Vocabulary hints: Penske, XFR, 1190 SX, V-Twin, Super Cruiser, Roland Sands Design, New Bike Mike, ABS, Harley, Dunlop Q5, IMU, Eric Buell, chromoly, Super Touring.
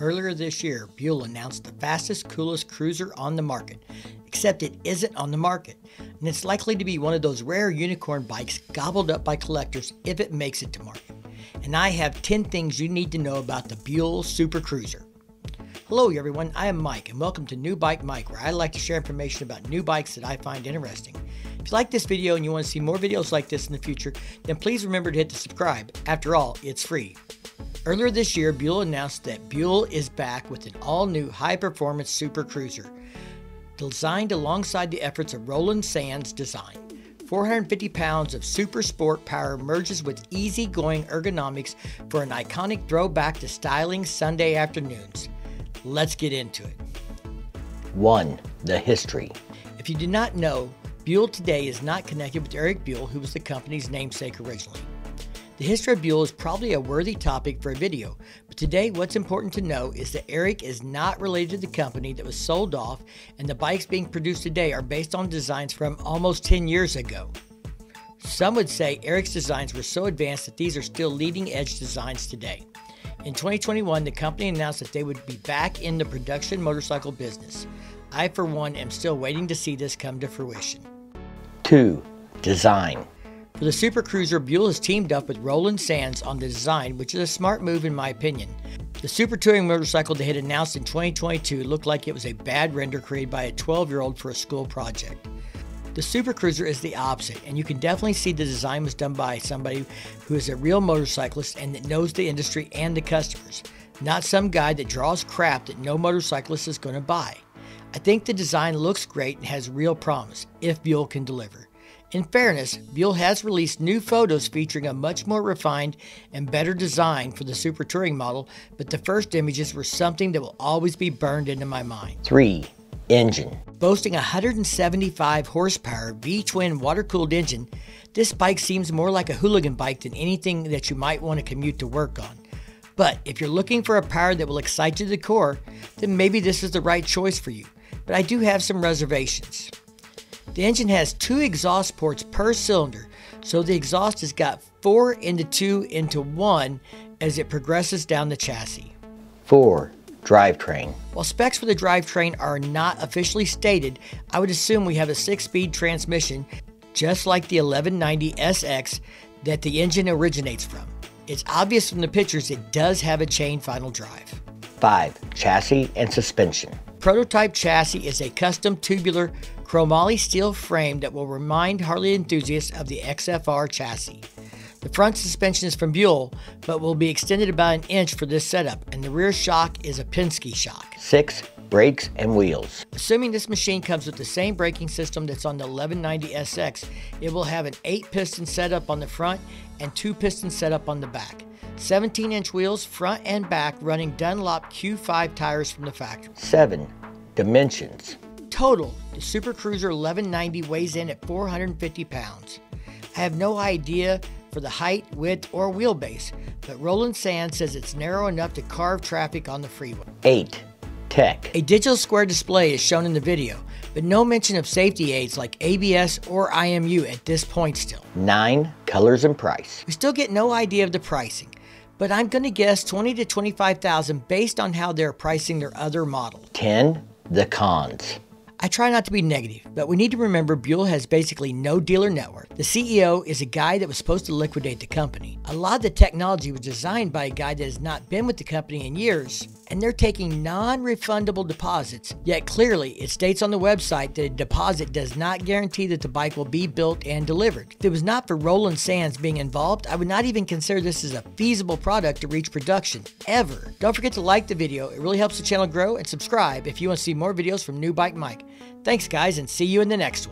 Earlier this year, Buell announced the fastest, coolest cruiser on the market, except it isn't on the market, and it's likely to be one of those rare unicorn bikes gobbled up by collectors if it makes it to market. And I have 10 things you need to know about the Buell Super Cruiser. Hello everyone, I am Mike and welcome to New Bike Mike, where I like to share information about new bikes that I find interesting. If you like this video and you want to see more videos like this in the future, then please remember to hit the subscribe. After all, it's free. Earlier this year, Buell announced that Buell is back with an all-new high-performance Super Cruiser, designed alongside the efforts of Roland Sands Design. 450 pounds of super sport power merges with easy-going ergonomics for an iconic throwback to styling Sunday afternoons. Let's get into it. 1. The history. If you did not know, Buell today is not connected with Eric Buell, who was the company's namesake originally. The history of Buell is probably a worthy topic for a video, but today what's important to know is that Eric is not related to the company that was sold off, and the bikes being produced today are based on designs from almost 10 years ago. Some would say Eric's designs were so advanced that these are still leading-edge designs today. In 2021, the company announced that they would be back in the production motorcycle business. I, for one, am still waiting to see this come to fruition. 2. Design. For the Super Cruiser, Buell has teamed up with Roland Sands on the design, which is a smart move in my opinion. The Super Touring motorcycle they had announced in 2022 looked like it was a bad render created by a 12-year-old for a school project. The Super Cruiser is the opposite, and you can definitely see the design was done by somebody who is a real motorcyclist and that knows the industry and the customers, not some guy that draws crap that no motorcyclist is going to buy. I think the design looks great and has real promise, if Buell can deliver. In fairness, Buell has released new photos featuring a much more refined and better design for the Super Touring model, but the first images were something that will always be burned into my mind. 3. Engine. Boasting a 175 horsepower V-Twin water-cooled engine, this bike seems more like a hooligan bike than anything that you might want to commute to work on. But if you're looking for a power that will excite you to the core, then maybe this is the right choice for you. But I do have some reservations. The engine has 2 exhaust ports per cylinder, so the exhaust has got 4 into 2 into 1 as it progresses down the chassis. 4. Drivetrain. While specs for the drivetrain are not officially stated, I would assume we have a 6-speed transmission, just like the 1190 SX that the engine originates from. It's obvious from the pictures it does have a chain final drive. 5. Chassis and suspension. Prototype chassis is a custom tubular chromoly steel frame that will remind Harley enthusiasts of the XFR chassis. The front suspension is from Buell, but will be extended about an inch for this setup, and the rear shock is a Penske shock. 6. Brakes and wheels. Assuming this machine comes with the same braking system that's on the 1190 SX, it will have an 8-piston setup on the front and 2-piston setup on the back. 17-inch wheels front and back running Dunlop Q5 tires from the factory. 7. Dimensions. Total, the Super Cruiser 1190 weighs in at 450 pounds. I have no idea for the height, width, or wheelbase, but Roland Sands says it's narrow enough to carve traffic on the freeway. 8. Tech. A digital square display is shown in the video, but no mention of safety aids like ABS or IMU at this point still. 9. Colors and price. We still get no idea of the pricing, but I'm going to guess $20,000 to $25,000 based on how they're pricing their other model. 10. The cons. I try not to be negative, but we need to remember Buell has basically no dealer network. The CEO is a guy that was supposed to liquidate the company. A lot of the technology was designed by a guy that has not been with the company in years, and they're taking non-refundable deposits, yet clearly it states on the website that a deposit does not guarantee that the bike will be built and delivered. If it was not for Roland Sands being involved, I would not even consider this as a feasible product to reach production, ever. Don't forget to like the video, it really helps the channel grow, and subscribe if you want to see more videos from New Bike Mike. Thanks guys, and see you in the next one.